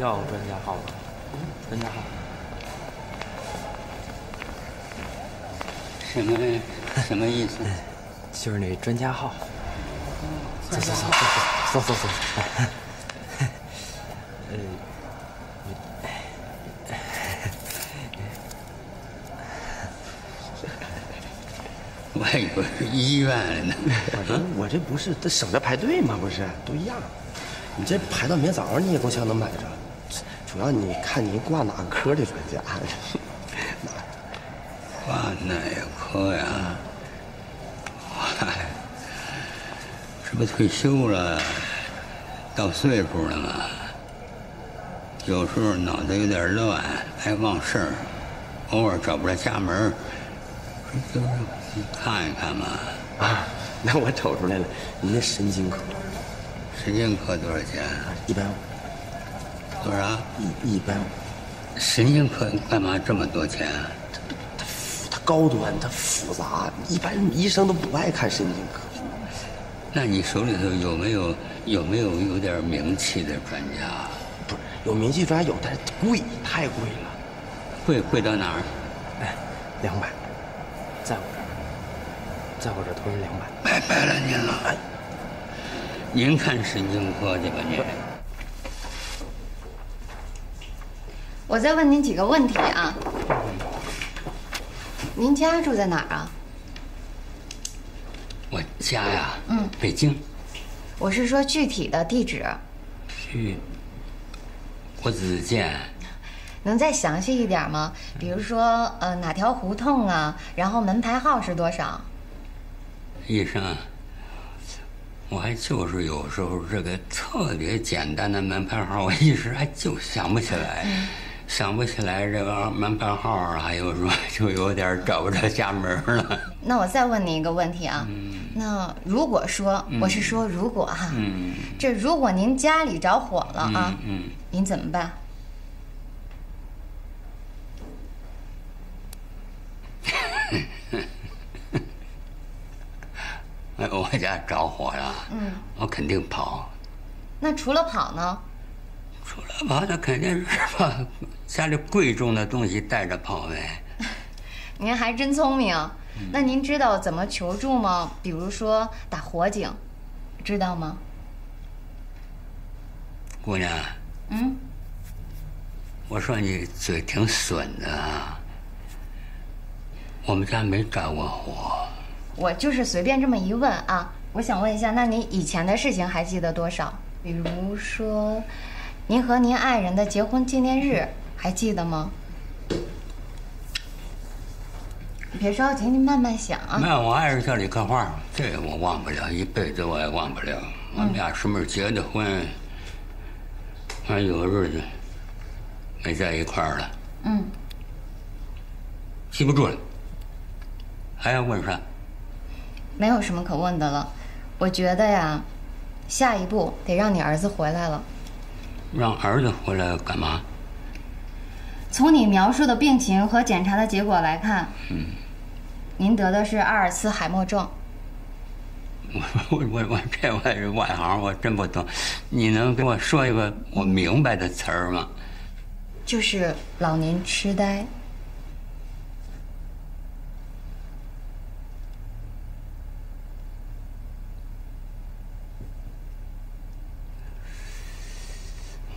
要专家号吧？专家号。什么意思？就是那专家号。走。我还以为是医院了呢。我这不是，这省着排队嘛，不是都一样。你这排到明天早上你也够呛能买着，主要你看你挂哪科的专家。挂哪科呀？嗨，这不退休了，到岁数了嘛，有时候脑袋有点乱，爱忘事儿，偶尔找不着家门，就是看一看嘛。啊，那我瞅出来了，你那神经科。 神经科多少钱？150。多少？150。神经科干嘛这么多钱啊？它高端，它复杂，一般医生都不爱看神经科。那你手里头有没有有点名气的专家？不是有名气专家有，但是贵，太贵了。贵到哪儿？哎，200，在我这儿，在我这儿投人200。拜了您了。哎 您看神经科去吧，您。我再问您几个问题啊。您家住在哪儿啊？我家呀，北京。我是说具体的地址。国子监。能再详细一点吗？比如说，哪条胡同啊？然后门牌号是多少？医生。 我还就是有时候这个特别简单的门牌号，我一时还就想不起来，这个门牌号啊，有时候就有点找不着家门了。那我再问你一个问题啊，那如果说我是说如果哈，这如果您家里着火了啊，您怎么办？我家着火了，我肯定跑。那除了跑呢？除了跑，那肯定是把家里贵重的东西带着跑呗。您还真聪明。那您知道怎么求助吗？比如说打火警，知道吗？姑娘。我说你嘴挺损的啊。我们家没着过火。 我就是随便这么一问啊，我想问一下，那您以前的事情还记得多少？比如说，您和您爱人的结婚纪念日还记得吗？别着急，您慢慢想啊。没有，我爱人叫李克花，这我忘不了，一辈子我也忘不了。我们俩什么时候结的婚？反正有日子没在一块儿了。记不住了，还要问啥？ 没有什么可问的了，我觉得呀，下一步得让你儿子回来了。让儿子回来干嘛？从你描述的病情和检查的结果来看，您得的是阿尔茨海默症。我这我是外行，我真不懂。你能给我说一个我明白的词儿吗？就是老年痴呆。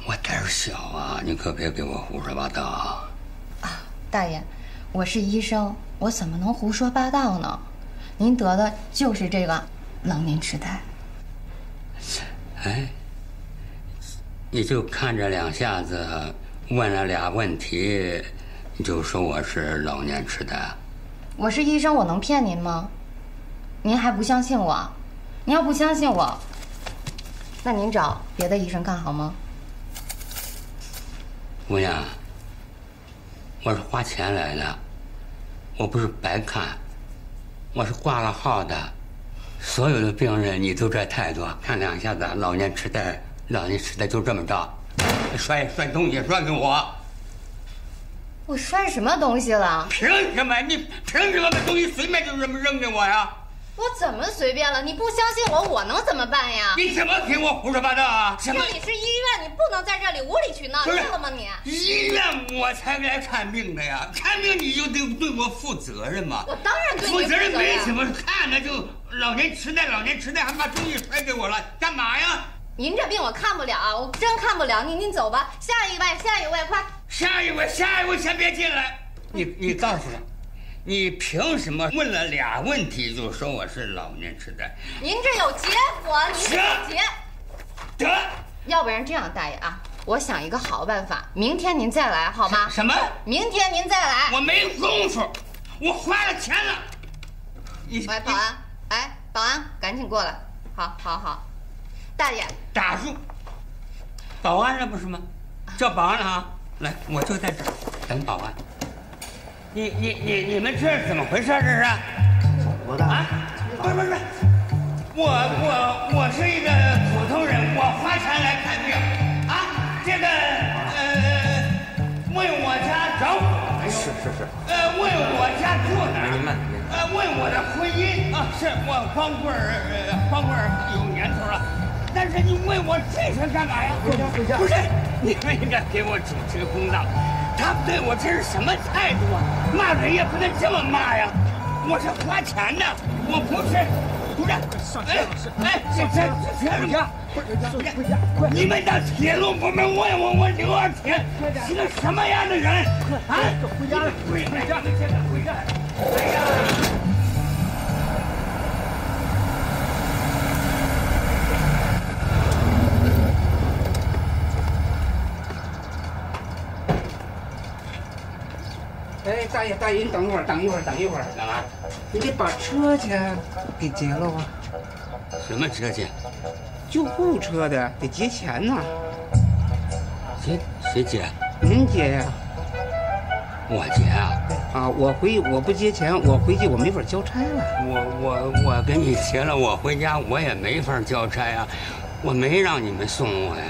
我胆儿小啊，你可别给我胡说八道啊！啊，大爷，我是医生，我怎么能胡说八道呢？您得的就是这个老年痴呆。哎，你就看着两下子问了俩问题，你就说我是老年痴呆？我是医生，我能骗您吗？您还不相信我？您要不相信我，那您找别的医生看好吗？ 姑娘，我是花钱来的，我不是白看，我是挂了号的。所有的病人你都这态度，看两下子老年痴呆，就这么着，摔东西，摔给我。我摔什么东西了？凭什么？你凭什么把东西随便就这么扔给我呀？我怎么随便了？你不相信我，我能怎么办呀？你怎么听我胡说八道啊？什么？这里是医院，你不能在这里无理取闹，知道吗你？医院我才来看病的呀，看病你就得对我负责任嘛。我当然对你负责任。负责任没什么，看着就老年痴呆，老年痴呆还把东西摔给我了，干嘛呀？您这病我看不了啊，我真看不了。您走吧，下一位，快！下一位，先别进来。你告诉我。 你凭什么问了俩问题就说我是老年痴呆？您这有结果，您这有结得。要不然这样，大爷啊，我想一个好办法，明天您再来好吗？什么？明天您再来？我没功夫，我花了钱了。喂，保安，哎，保安，赶紧过来！好，大爷，打住！保安这不是吗？叫保安了啊！来，我就在这儿等保安。 你们这是怎么回事？这是？我的啊！不是，我是一个普通人，我花钱来看病啊！这个问我家着火没有？是。问我家住哪儿？问我的婚姻啊，是我光棍儿有年头了，但是你问我这是干嘛呀？回家。不是，你们应该给我主持公道。 他对我这是什么态度啊？骂人也不能这么骂呀！我是花钱的，我不是。哎，回家！你们到铁路部门问我刘二铁是个什么样的人啊？回家！哎呀！ 哎，大爷，你等一会儿，干嘛？你得把车钱给结了啊！什么车钱？救护车的得结钱呐。谁结？您结呀。我结啊？啊，我不结钱，我回去我没法交差了。我跟你结了，我回家我也没法交差啊！我没让你们送我呀。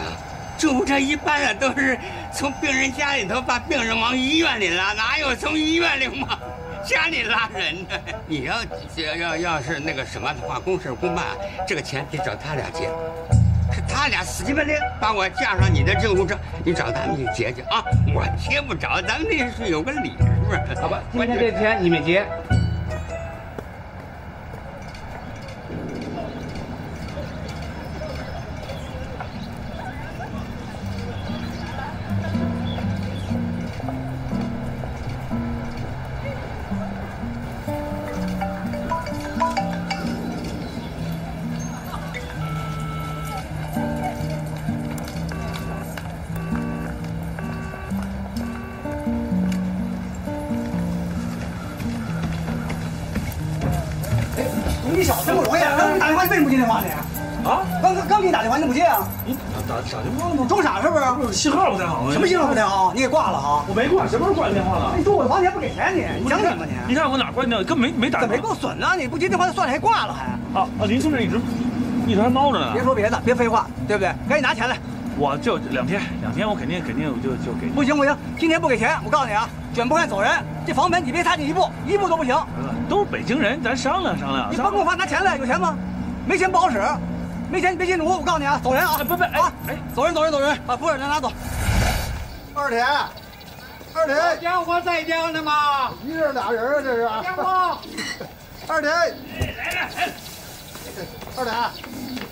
救护车一般的都是从病人家里头把病人往医院里拉，哪有从医院里往家里拉人的？你要是那个什么的话，公事公办，这个钱得找他俩结。是他俩死乞白赖把我架上你的救护车，你找他们去结去啊！我结不着，咱们这是有个理，是不是？好吧，今天这钱你们结。 打电话了吗？装傻是不是？不是信号不太好。什么信号不太好？你给挂了啊！我没挂，什么时候挂电话了？你说我房钱不给钱你讲理吗你？你看我哪挂电话？根本没打。怎么没够损呢？你不接电话就算了，还挂了还？啊啊！林处长一直还猫着呢。别说别的，别废话，对不对？赶紧拿钱来。我就两天，我肯定就给你。不行，今天不给钱，我告诉你啊，卷铺盖走人。这房门你别踏进一步都不行。都是北京人，咱商量。你甭跟我拿钱来，有钱吗？没钱不好使。 没钱你别进屋，我告诉你啊，走人啊！不，走人，把夫人拿走。二铁，老家伙在家呢吗？一人俩人啊，这是。家伙，二铁，来了，二铁。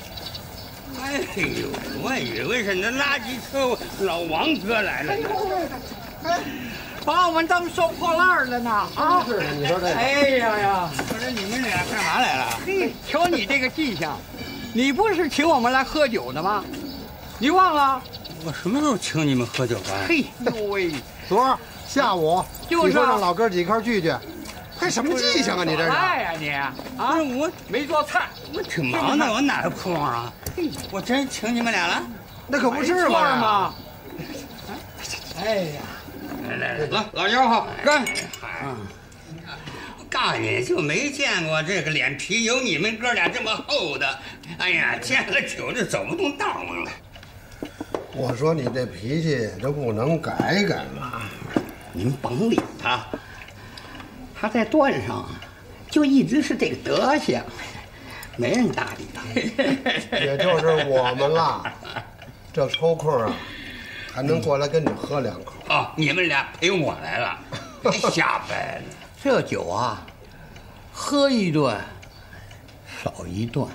哎呦，我以为是那垃圾车老王哥来了。哎，把我们当收破烂了呢啊！是，你说这。哎呀，不是你们俩干嘛来了？嘿，瞧你这个迹象。 你不是请我们来喝酒的吗？你忘了？我什么时候请你们喝酒了？嘿呦喂！昨儿下午就是让老哥几块聚聚，还什么迹象啊？你这是？菜呀你啊！我没做菜，我挺忙的，我哪有空啊？我真请你们俩了？那可不是嘛！哎呀，来，老妞好，干！ 告诉你，就没见过这个脸皮有你们哥俩这么厚的。哎呀，见了酒就走不动道了。我说你这脾气都不能改吗？您甭理他，他在段上，就一直是这个德行，没人搭理他，也就是我们了。这抽空啊，还能过来跟你喝两口啊、哦？你们俩陪我来了，瞎掰呢！这酒啊，喝一顿，少一顿。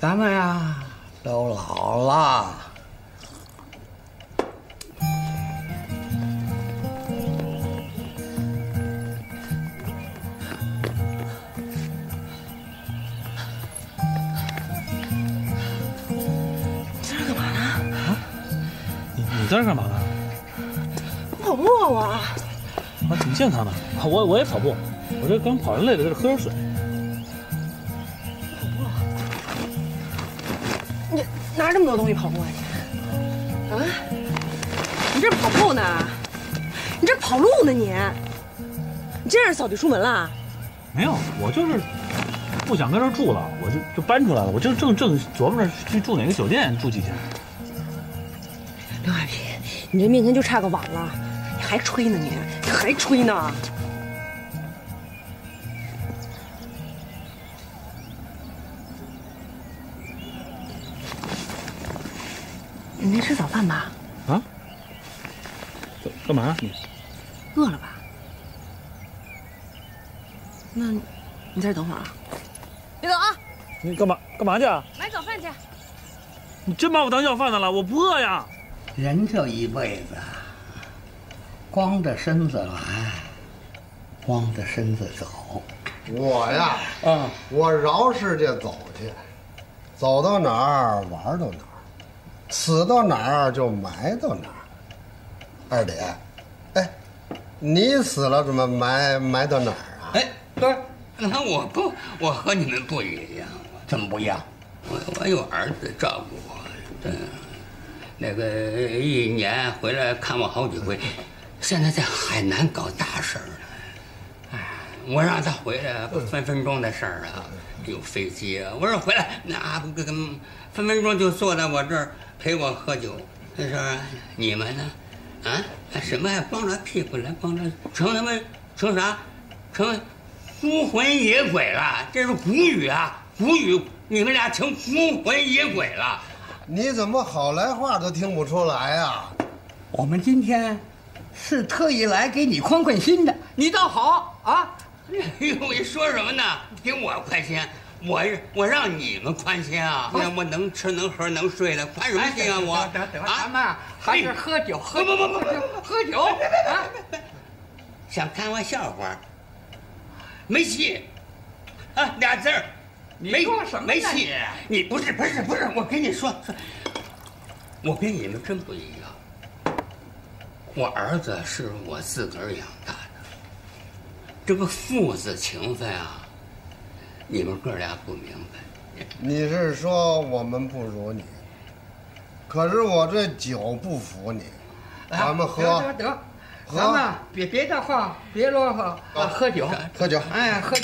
咱们呀、啊，都老了。 你在这干嘛呢？跑步啊！我啊，挺健康的。我也跑步，我这刚跑完累了，就是喝点水。跑步、啊？你拿这么多东西跑步啊？啊？你这是跑步呢？你这是跑路呢？你这是扫地出门了？没有，我就是不想跟这儿住了，我就搬出来了。我正琢磨着去住哪个酒店住几天。 刘海平，你这命根就差个碗了，你还吹呢你？你还吹呢？你没吃早饭吧？啊？干嘛呀你？饿了吧？那，你在这等会儿啊！别走啊！你干嘛去啊？买早饭去。你真把我当要饭的了？我不饿呀。 人这一辈子，光着身子来，光着身子走。我呀，啊，我绕世界走去，走到哪儿玩到哪儿，死到哪儿就埋到哪儿。二姐，哎，你死了怎么埋到哪儿啊？哎，哥，那我和你们不一样，怎么不一样？我有儿子照顾我，对。 那个一年回来看我好几回，现在在海南搞大事儿呢。哎，我让他回来分分钟的事儿啊，有飞机啊。我说回来，那分分钟就坐在我这儿陪我喝酒。他说你们呢？啊，什么呀？光着屁股来，光着成他妈成啥？成孤魂野鬼了。这是古语啊，古语，你们俩成孤魂野鬼了。 你怎么好来话都听不出来呀？我们今天是特意来给你宽宽心的，你倒好啊！我说什么呢？给我宽心，我让你们宽心啊！我能吃能喝能睡的，宽什么心啊？我等咱们还是喝酒，喝酒啊！想看我笑话？没戏啊！俩字儿。 没说什么戏，你不是，我跟你说，我跟你们真不一样。我儿子是我自个儿养大的，这个父子情分啊，你们哥俩不明白。你是说我们不如你？可是我这酒不服你，咱们喝。得，咱们别的话，别啰嗦，喝酒，哎，喝。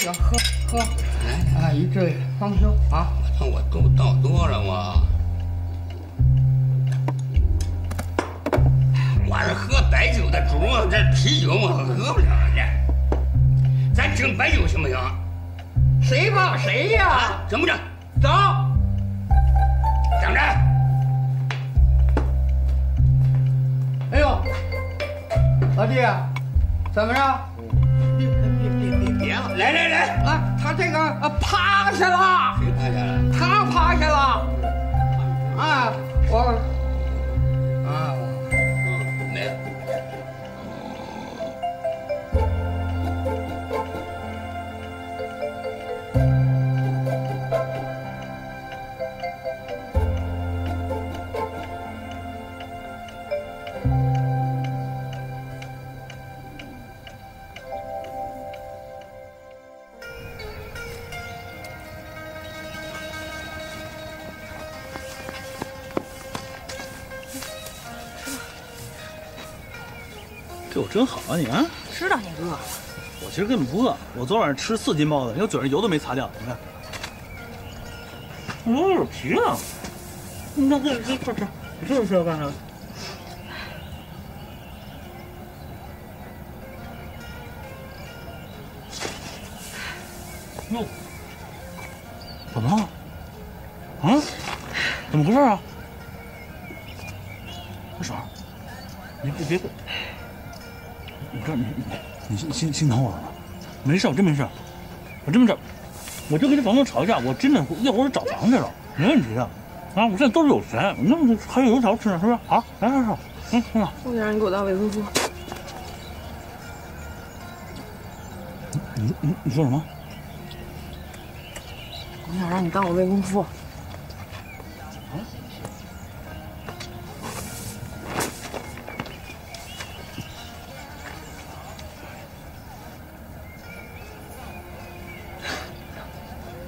啊，一醉方休啊！我都倒多了我，我是喝白酒的主，这啤酒我喝不了去。咱整白酒行不行？谁怕谁呀、啊？整不整？走，整着。哎呦，老弟，怎么着？ 别了，来啊！他这个趴下了，谁趴下了？他趴下了，啊！我啊，没有。 对我真好啊你啊！知道你饿了，我其实根本不饿。我昨晚上吃4斤包子，连我嘴上油都没擦掉。你看，我有皮了。你看，这快吃，你这是要干啥？哟，怎么了？嗯？怎么回事啊？二婶，你别，你这你心疼我了？没事，我真没事，我真没事，我就跟这房东吵一架，我真的要我找房去了，没问题的。 啊，我现在兜里有钱，那么还有油条吃呢，是不是？好，来，嗯，先生，我得让你给我倒维生素。你说什么？我想让你当我未婚夫。啊？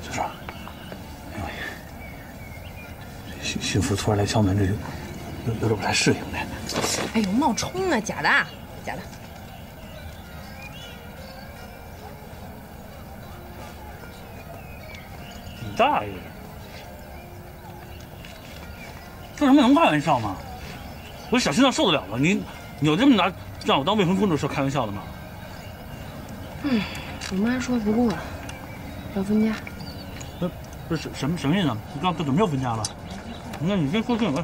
小爽。 幸福突然来敲门，这有点不太适应的。哎呦，冒充呢，假的，假的。你大爷！这什么能开玩笑吗？我小心脏受得了吗？你有这么拿让我当未婚夫的事开玩笑的吗？嗯，我妈说不过了，要分家。不是什么意思啊？你刚怎么又分家了？ 那你先说清楚，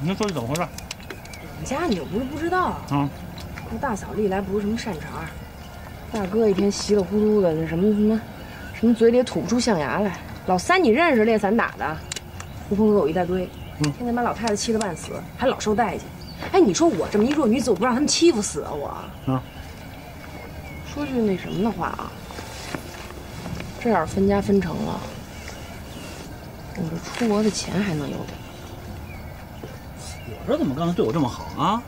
你先说是怎么回事？我们家你又不是不知道啊。那大嫂历来不是什么善茬，大哥一天稀里糊涂的，那什么嘴里吐不出象牙来。老三你认识，练散打的，狐朋狗友一大堆，天天把老太太气得半死，还老受待见。哎，你说我这么一弱女子，我不让他们欺负死啊我？啊。说句那什么的话啊，这要是分家分成了。 我这出国的钱还能有点。我说怎么刚才对我这么好啊？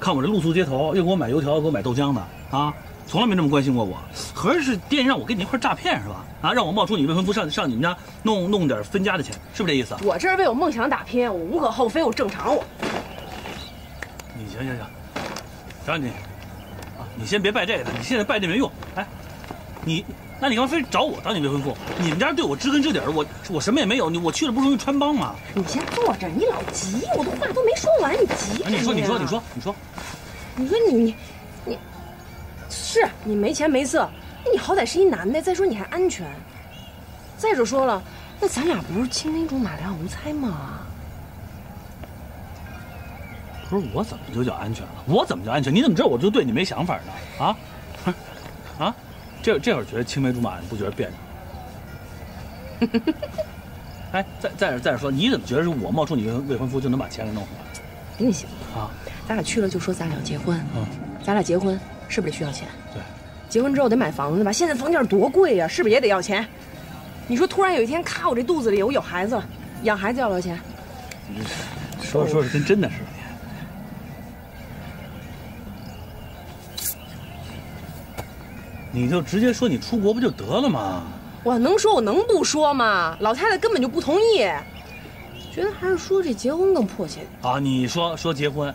看我这露宿街头，又给我买油条，又给我买豆浆的啊，从来没这么关心过我。合着是惦记让我跟你一块诈骗是吧？啊，让我冒充你未婚夫上你们家弄点分家的钱，是不是这意思？我这是为我梦想打拼，我无可厚非，我正常我。你行，张姐，啊，你先别拜这个，你现在拜这没用。哎，你。 那你刚非找我当你未婚夫，你们家对我知根知底儿，我什么也没有，我去了不容易穿帮吗？你先坐着，你老急，我的话都没说完，你急什么呀？你说你，是你没钱没色，那你好歹是一男的，再说你还安全。再者说了，那咱俩不是青梅竹马两小无猜吗？不是我怎么就叫安全了？我怎么叫安全？你怎么知道我就对你没想法呢？啊，啊？ 这会儿觉得青梅竹马，你不觉得别扭？哎，再说，你怎么觉得是我冒充你未婚夫就能把钱给弄回来？一定行啊！咱俩去了就说咱俩要结婚，嗯，咱俩结婚是不是得需要钱？对，结婚之后得买房子吧？现在房价多贵呀，是不是也得要钱？你说突然有一天，咔，我这肚子里我有孩子了，养孩子要不要钱？说着说着跟真的似的。 你就直接说你出国不就得了吗？我能说我能不说吗？老太太根本就不同意，觉得还是说这结婚更迫切啊！你说结婚，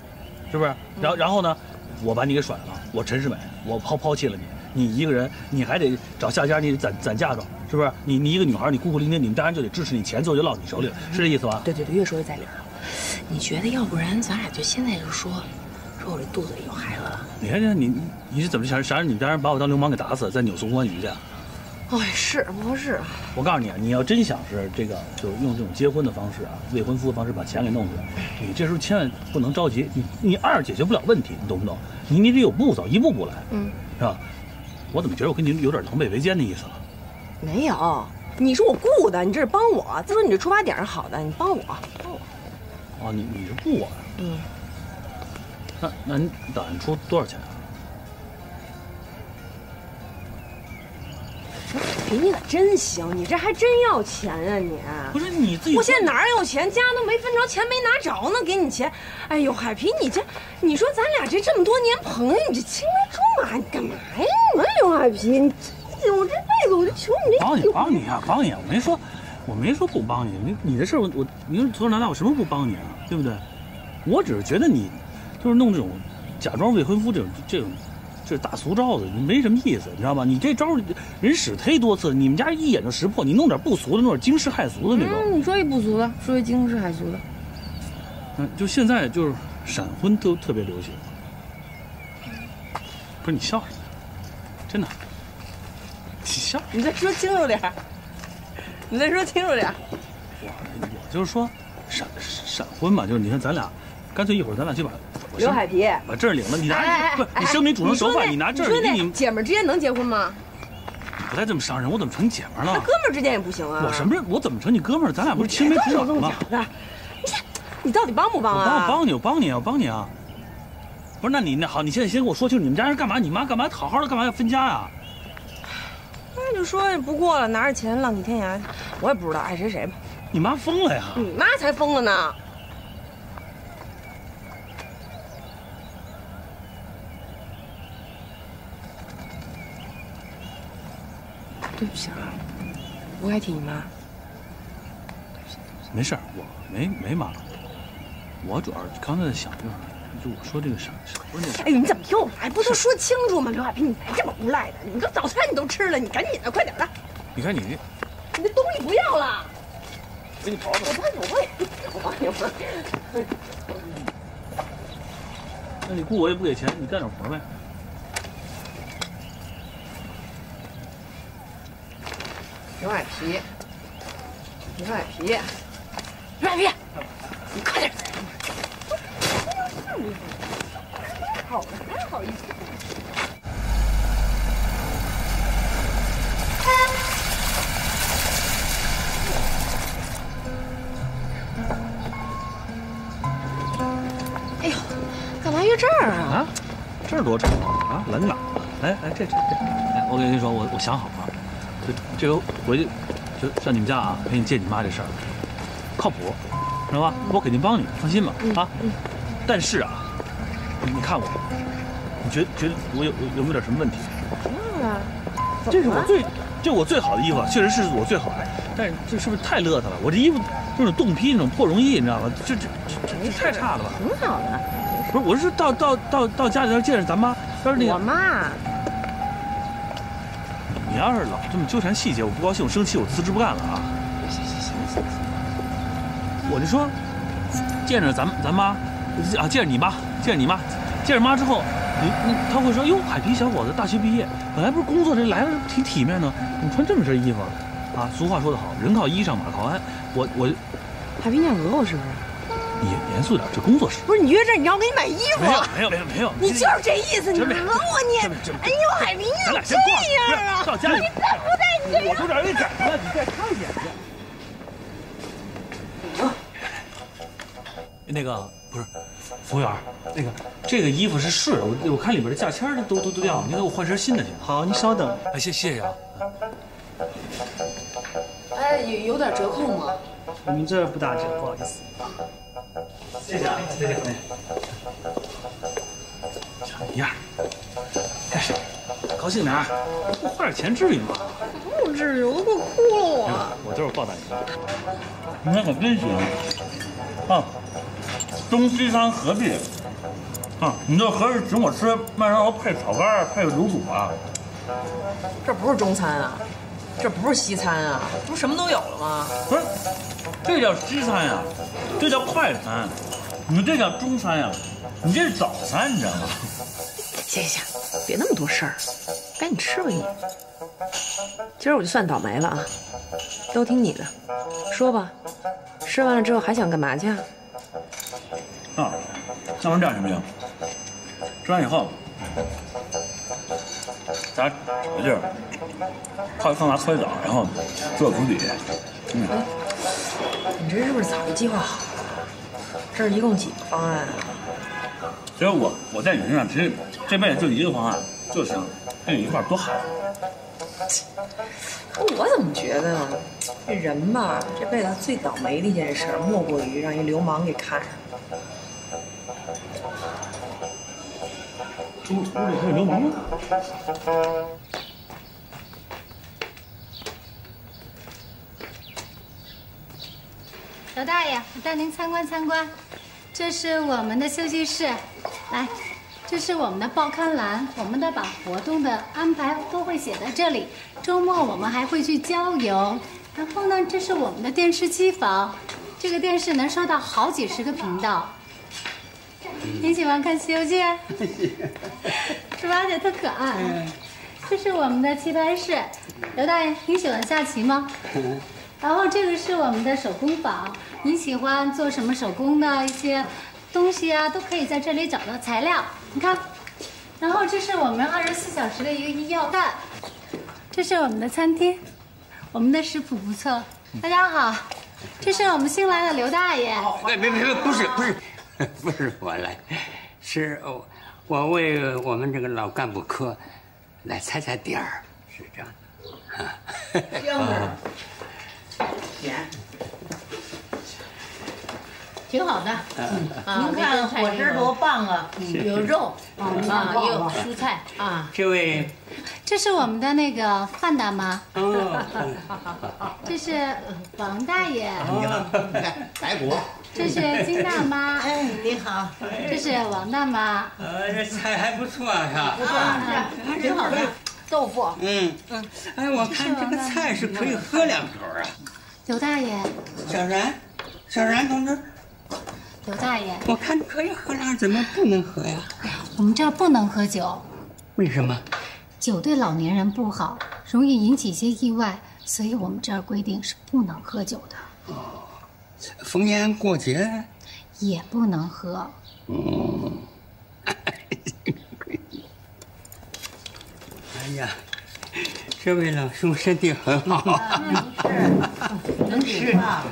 是不是？然后呢，我把你给甩了，我陈世美，我抛弃了你，你一个人你还得找下家，你得攒嫁妆，是不是？你一个女孩，你孤苦伶仃，你们当然就得支持你，钱最后就落你手里了，是这意思吧？对，越说越在理了。你觉得要不然咱俩就现在就说。 我这肚子里有孩子了。你看你是怎么想？想让你们家人把我当流氓给打死，再扭送公安局去？哎，是不合适。我告诉你啊，你要真想是这个，就用这种结婚的方式啊，未婚夫的方式把钱给弄出来，你这时候千万不能着急。你二解决不了问题，你懂不懂？你得有步骤，一步步来，嗯，是吧？我怎么觉得我跟你有点狼狈为奸的意思了？没有，你是我雇的，你这是帮我。再说你这出发点是好的，你帮我。哦，你是雇我呀？嗯。 那你打算出多少钱啊？给你可真行，你这还真要钱啊你！不是你自己，我现在哪儿有钱？家都没分着，钱没拿着呢，给你钱。哎呦，海平，你说咱俩这么多年朋友，你这青梅竹马，你干嘛呀？你刘海平，我这辈子我就求你这。帮你啊！我没说不帮你，你的事你从小到大我什么不帮你啊？对不对？我只是觉得你。 就是弄这种假装未婚夫这种，就是打俗招子，没什么意思，你知道吧？你这招人使忒多次，你们家一眼就识破。你弄点不俗的，弄点惊世骇俗的那种。嗯，你说一不俗的，说一惊世骇俗的。嗯，就现在就是闪婚都特别流行。不是你笑什么？真的，你笑。行，你再说清楚点，你再说清楚点。我就是说，闪婚嘛，就是你看咱俩，干脆一会儿咱俩去把刘海皮把证领了，你拿不是你声明主持手法，你拿证你姐们之间能结婚吗？ 不带这么伤人，我怎么成姐们儿了？那哥们儿之间也不行啊！我什么？我怎么成你哥们儿？咱俩不是青梅竹马吗？你到底帮不帮啊？我帮你啊！不是，那你那好，你现在先跟我说清楚，你们家人干嘛？你妈干嘛？好好的干嘛要分家啊？那就说不过了，拿着钱浪迹天涯，我也不知道爱谁谁吧。你妈疯了呀！你妈才疯了呢！ 对不起啊，不该提你妈。对不起，没事儿，我没妈。我主要刚才在想就是我说这个事儿，关键是……哎，你怎么又来？不都说清楚吗？刘海平，你才这么无赖的！你这早餐你都吃了，你赶紧的，快点的！你看你这，你这东西不要了。给你跑吧。我帮你。那你雇我也不给钱，你干点活呗。 刘海皮，你快点！好意思。哎呦，干嘛约这儿啊？啊，这儿多吵啊！冷哪？哎，这，哎，我跟你说，我想好了。 这个回去就上你们家啊，陪你见你妈这事儿靠谱，知道吧？我肯定帮你，放心吧啊！但是啊，你看我，你觉得我有没有点什么问题？啊，这是我最好的衣服，确实是我最好的，但是这是不是太邋遢了？我这衣服就是冻批那种破绒衣，你知道吗？这太差了吧？挺好的。不是，我是到家里头见着咱妈，要是那个我妈。 你要是老这么纠缠细节，我不高兴，我生气，我辞职不干了啊！行，我就说，见着咱妈，啊，见着你妈，见着妈之后，他会说，哟，海皮小伙子大学毕业，本来不是工作这来了挺体面呢，你穿这么身衣服，啊，俗话说得好，人靠衣裳马靠鞍，我，海皮你想讹我是不是？ 你严肃点，这工作室不是你约这，你要给你买衣服？没有，你就是这意思，你讹我你！哎呦，海明，你怎么这样啊？到家里你再不带你这样，我从这儿给你改了，你再看一眼去。那个不是，服务员，那个这个衣服是试的，我看里边的价签都掉了，你给我换身新的去。好，你稍等。哎，谢谢啊。哎，有点折扣吗？我们这儿不打折，不好意思。 谢谢啊，小样儿，高兴点儿，不花点钱至于吗？不至于，我都快哭了我。都是报答你。你可真行啊！中西餐合璧啊！你这合适请我吃麦当劳配炒肝配卤煮啊？这不是中餐啊，这不是西餐啊，不是什么都有了吗？不是。 这叫西餐呀，这叫快餐，你这叫中餐呀，你这是早餐，你知道吗？行，别那么多事儿，赶紧吃吧你。今儿我就算倒霉了啊，都听你的，说吧，吃完了之后还想干嘛去啊？啊，要不然这样行不行？吃完以后，咱有地儿泡一桑拿，搓一澡，然后做足底。嗯。 你这是不是早就计划好了？这一共几个方案啊？其实我在你身上，其实这辈子就一个方案就行，跟你一块多好。我怎么觉得啊，这人吧，这辈子最倒霉的一件事，莫过于让一流氓给看上了。屋里还有流氓吗？ 老大爷，我带您参观参观，这是我们的休息室，来，这是我们的报刊栏，我们的把活动的安排都会写在这里。周末我们还会去郊游，然后呢，这是我们的电视机房，这个电视能收到好几十个频道。您喜欢看《西游记》？是吧？这特可爱。这是我们的棋牌室。刘大爷，你喜欢下棋吗？然后这个是我们的手工坊，你喜欢做什么手工的一些东西啊，都可以在这里找到材料。你看，然后这是我们24小时的一个医药站，这是我们的餐厅，我们的食谱不错。大家好，这是我们新来的刘大爷。哎，别，不是我来，是我为我们这个老干部科来踩点儿，是这样的。香啊！甜，挺好的。您看伙食多棒啊！有肉啊，有蔬菜啊。这位，这是我们的那个范大妈。哦，这是王大爷。你好，白骨。这是金大妈，哎，你好。这是王大妈。这菜还不错啊，是吧？不错，还挺好的。豆腐。嗯。哎，我看这个菜是可以喝2口啊。刘大爷。小然同志。刘大爷。我看可以喝了，怎么不能喝呀？我们这儿不能喝酒。为什么？酒对老年人不好，容易引起一些意外，所以我们这儿规定是不能喝酒的。哦。 逢年过节也不能喝。嗯，哎呀，这位老兄身体很好。能吃啊？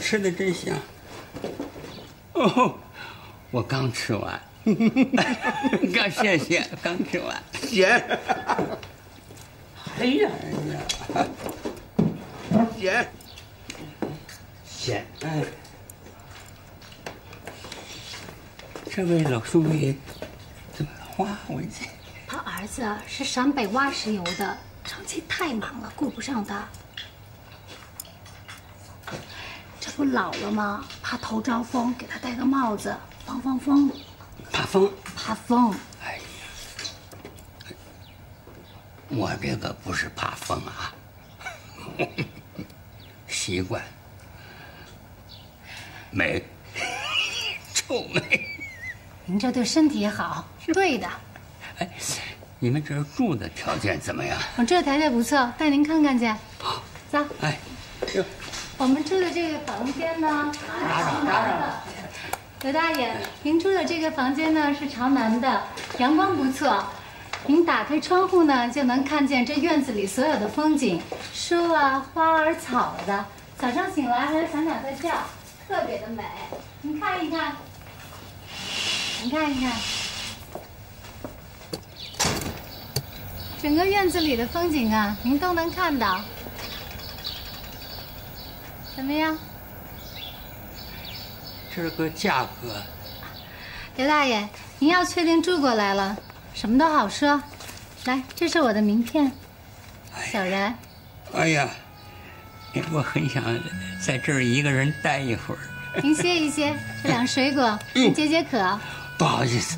吃的真香。哦，我刚吃完。刚吃完。咸。哎呀，咸。 哎，这位老叔爷怎么老挖我去？他儿子是陕北挖石油的，长期太忙了，顾不上他。这不老了吗？怕头招风，给他戴个帽子，防防风。怕风？怕风。哎呀，我这个不是怕风啊，习惯。 美，臭美。您这对身体好，对的。哎，你们这儿住的条件怎么样？我这条件不错，带您看看去。好，走。哎，我们住的这个房间呢，朝南的。刘大爷，您住的这个房间呢是朝南的，阳光不错。您打开窗户呢，就能看见这院子里所有的风景，树啊、花儿、草的。早上醒来还有小鸟在叫。 特别的美，你看一看，整个院子里的风景啊，您都能看到。怎么样？这个价格，刘大爷，您要确定住过来了，什么都好说。来，这是我的名片，小然。哎呀。 我很想在这儿一个人待一会儿。您歇一歇，吃两水果，解解渴。不好意思。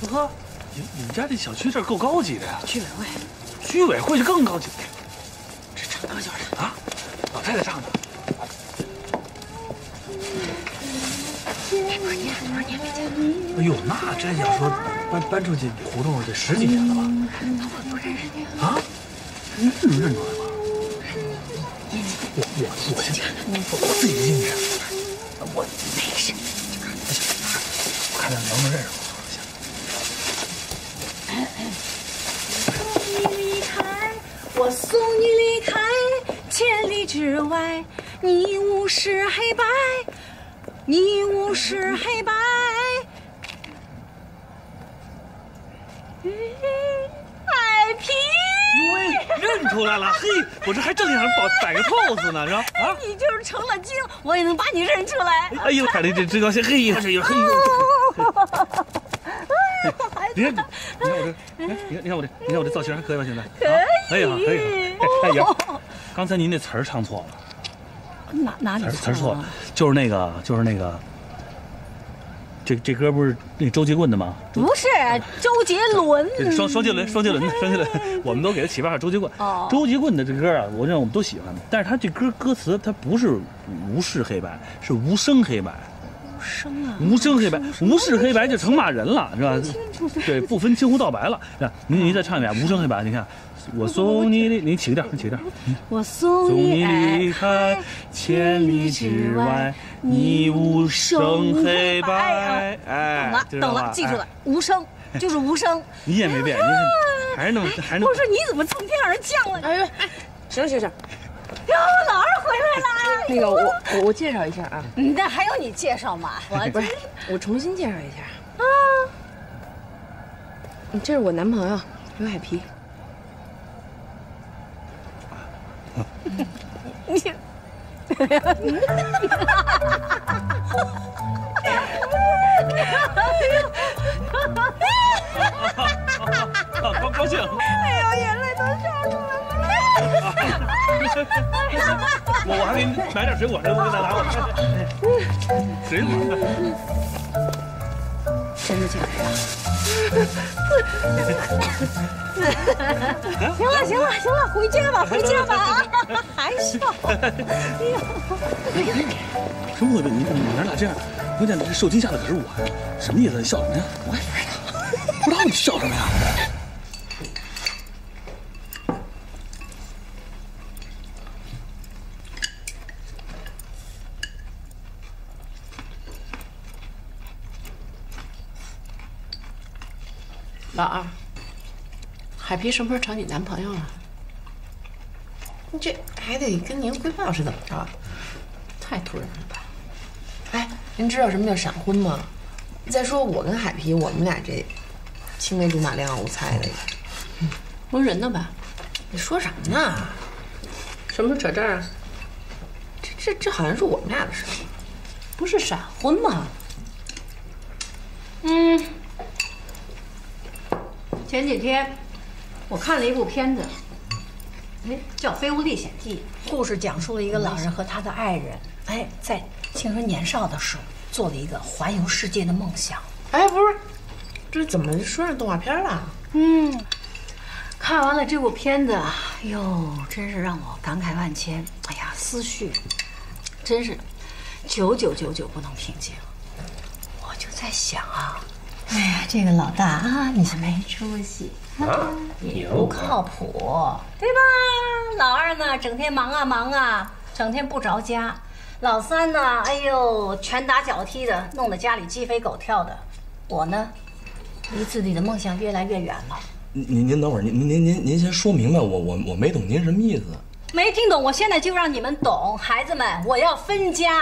胡哥，你们家这小区这够高级的呀！居委会，居委会就更高级，这长高脚的啊！老太太上的。 哎呦，那真要说搬出去胡同得十几年了吧？我不认识你啊？你认出来吗？我先进，我自己进去。我没事。我看看能不能认识我。我送你离开，千里之外，你无视黑白。 你无视黑白。海皮，认出来了，嘿，我这还正想摆个 pose 呢，是吧？啊，你就是成了精，我也能把你认出来。哎呦，海丽这真高兴，嘿，这有嘿呦。你看，你看我这造型还可以吧？现在可以，可以。哎呀，刚才您那词儿唱错了。 哪里错了？就是那个，这歌不是那周杰棍的吗？不是周杰伦，双杰伦，我们都给他起外号周杰棍。周杰棍的这歌啊，我们都喜欢，但是他这歌词它不是无视黑白，是无声黑白。无声啊！无声黑白，无视黑白就成骂人了，是吧？对，不分青红皂白了。您再唱一遍无声黑白，你看。 我送你，你起个调，你起个调。我送你离开千里之外，你无声黑白。哎，懂了，记住了，无声就是无声。你也没变，还是那么。我说你怎么成天让人犟了？哎，行。哟，老二回来了。那个，我介绍一下啊。那还用你介绍吗？我重新介绍一下啊。这是我男朋友刘海皮。 你，高兴！哎呦，眼泪都笑出来了！我还给你买点水果，这不给他拿过来。水果，真的假的？ 行了，回家吧啊！还笑？什么？你们俩这样？关键这受惊吓的可是我呀！什么意思？笑什么呀？我也不知道，你笑什么呀？老二。 海皮什么时候找你男朋友了？你这还得跟您汇报是怎么着？太突然了吧！哎，您知道什么叫闪婚吗？再说我跟海皮，我们俩这青梅竹马、两小无猜的，蒙人呢吧？你说什么呢？什么时候扯这儿啊？这好像是我们俩的事，不是闪婚吗？嗯，前几天。 我看了一部片子，哎，叫《飞屋历险记》，故事讲述了一个老人和他的爱人，哎，在青春年少的时候做了一个环游世界的梦想。哎，不是，这怎么说上动画片了？嗯，看完了这部片子，哎呦，真是让我感慨万千。哎呀，思绪真是久久不能平静。我就在想啊。 哎呀，这个老大啊，你是没出息啊，也不靠谱，对吧？老二呢，整天忙啊，整天不着家；老三呢，哎呦，拳打脚踢的，弄得家里鸡飞狗跳的。我呢，离自己的梦想越来越远了。您等会儿，您先说明白，我没懂您什么意思。没听懂，我现在就让你们懂，孩子们，我要分家。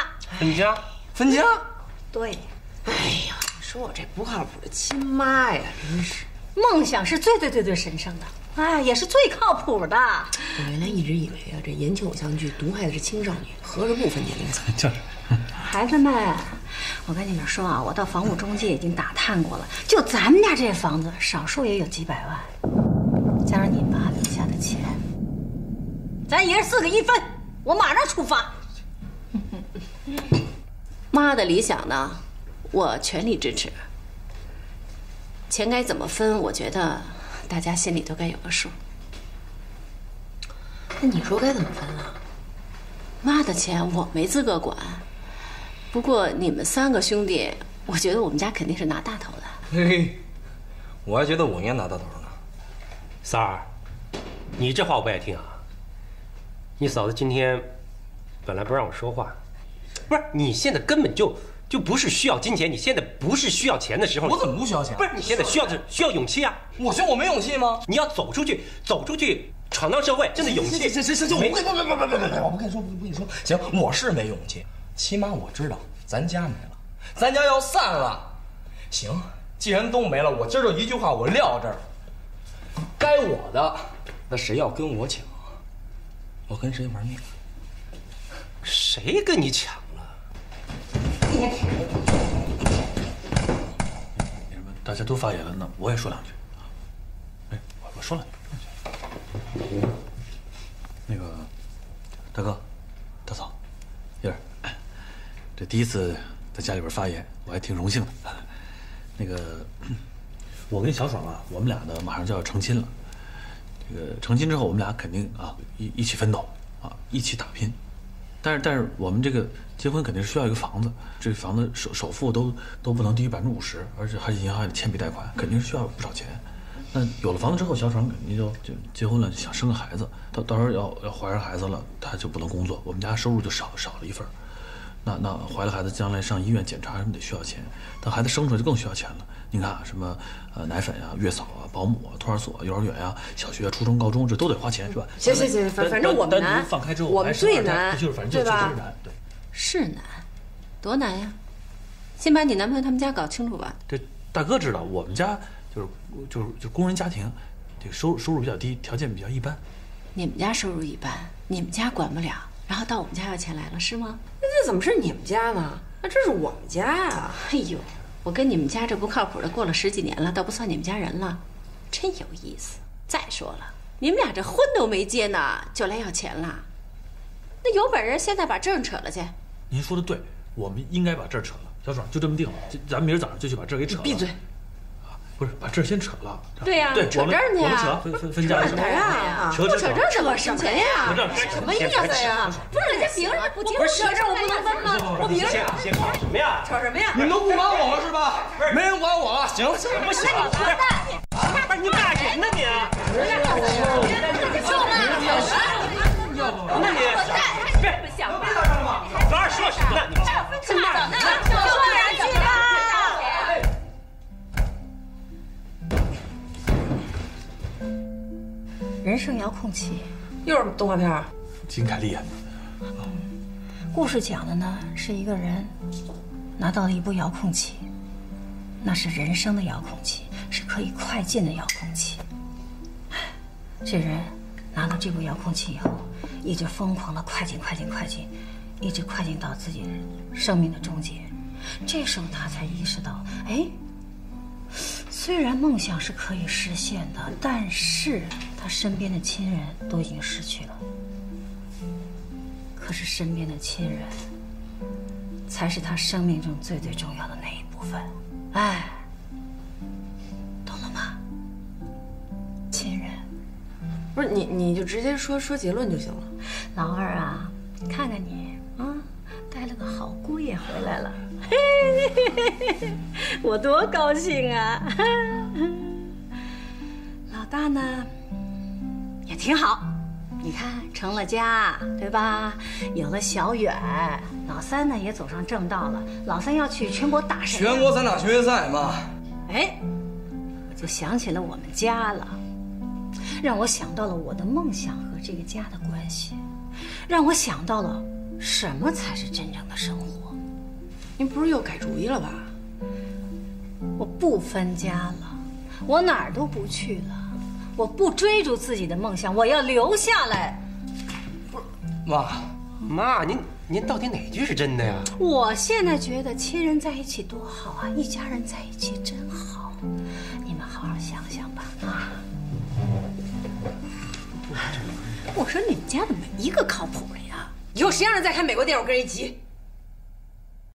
分家？对。哎呀。 说我这不靠谱的亲妈呀，真是！梦想是最神圣的，哎，也是最靠谱的。我原来一直以为啊，这言情偶像剧毒害的是青少年，合着不分年龄层。就是，孩子们，我跟你们说啊，我到房屋中介已经打探过了，就咱们家这房子，少数也有几百万，加上你爸留下的钱，咱爷4个一分，我马上出发。妈的理想呢？ 我全力支持，钱该怎么分，我觉得大家心里都该有个数。那你说该怎么分啊？妈的钱我没资格管，不过你们三个兄弟，我觉得我们家肯定是拿大头的。嘿，我还觉得我应该拿大头呢。三儿，你这话我不爱听啊。你嫂子今天本来不让我说话，不是你现在根本就不是需要金钱，你现在不是需要钱的时候。我怎么不需要钱？不是你现在需要勇气啊！我说我没勇气吗？你要走出去闯荡社会，真的勇气。行，我不跟你说，不跟你说。行，我是没勇气，起码我知道咱家没了，咱家要散了。行，既然都没了，我今儿就一句话，我撂这儿。该我的，那谁要跟我抢，我跟谁玩命？谁跟你抢？ 大家都发言了，那我也说两句啊。哎，我说两句。那个，大哥、大嫂、燕儿，这第一次在家里边发言，我还挺荣幸的。那个，我跟小爽啊，我们俩呢马上就要成亲了。这个成亲之后，我们俩肯定啊一起奋斗啊，一起打拼。 但是我们这个结婚肯定是需要一个房子，这房子首付都不能低于50%，而且还是银行还得签笔贷款，肯定是需要不少钱。那有了房子之后，小爽肯定就结婚了，想生个孩子，到时候要怀上孩子了，他就不能工作，我们家收入就少了一份。那怀了孩子，将来上医院检查什么得需要钱，等孩子生出来就更需要钱了。你看啊，什么奶粉呀、月嫂啊、保姆啊、托儿所、幼儿园呀、小学、初中、高中，这都得花钱，是吧？行，反正我们难，放开之后我们最难，就是反正就是难，对，是难，多难呀！先把你男朋友他们家搞清楚吧。这大哥知道，我们家就是工人家庭，这个收入比较低，条件比较一般。你们家收入一般，你们家管不了。 然后到我们家要钱来了是吗？那怎么是你们家呢？那这是我们家啊！哎呦，我跟你们家这不靠谱的过了10几年了，倒不算你们家人了，真有意思。再说了，你们俩这婚都没结呢，就来要钱了，那有本事现在把证扯了去！您说的对，我们应该把证扯了。小爽，就这么定了，咱明儿早上就去把证给扯了。闭嘴！啊，不是，把证先扯了。对呀，对，扯证去啊！分家。扯哪儿啊？扯证怎么省钱呀？什么意思呀？ 不是人家凭什么不听？不是扯证我不能分吗？我凭什么？吵什么呀？吵什么呀？你们都不管我了是吧？没人管我了，行，不行，不是你骂人呢你？那你不想吧？老二说什么呢？你这骂人呢？说两句吧。 人生遥控器，又是动画片，金凯利演的。故事讲的呢是一个人拿到了一部遥控器，那是人生的遥控器，是可以快进的遥控器。这人拿到这部遥控器以后，一直疯狂的快进，一直快进到自己生命的终结。这时候他才意识到，哎。 虽然梦想是可以实现的，但是他身边的亲人都已经失去了。可是身边的亲人，才是他生命中最重要的那一部分。哎，懂了吗？亲人，不是你就直接说结论就行了。老二啊，看看你啊，带了个好姑爷回来了。 我多高兴啊！老大呢，也挺好。你看，成了家，对吧？有了小远，老三呢也走上正道了。老三要去全国打什么？全国散打决赛嘛。哎，我就想起了我们家了，让我想到了我的梦想和这个家的关系，让我想到了什么才是真正的生活。 您不是又改主意了吧？我不分家了，我哪儿都不去了，我不追逐自己的梦想，我要留下来。不是，妈，您到底哪句是真的呀？我现在觉得亲人在一起多好啊，一家人在一起真好。你们好好想想吧，啊！我说你们家怎么一个靠谱的呀？以后谁让人再看美国电影，我跟人急。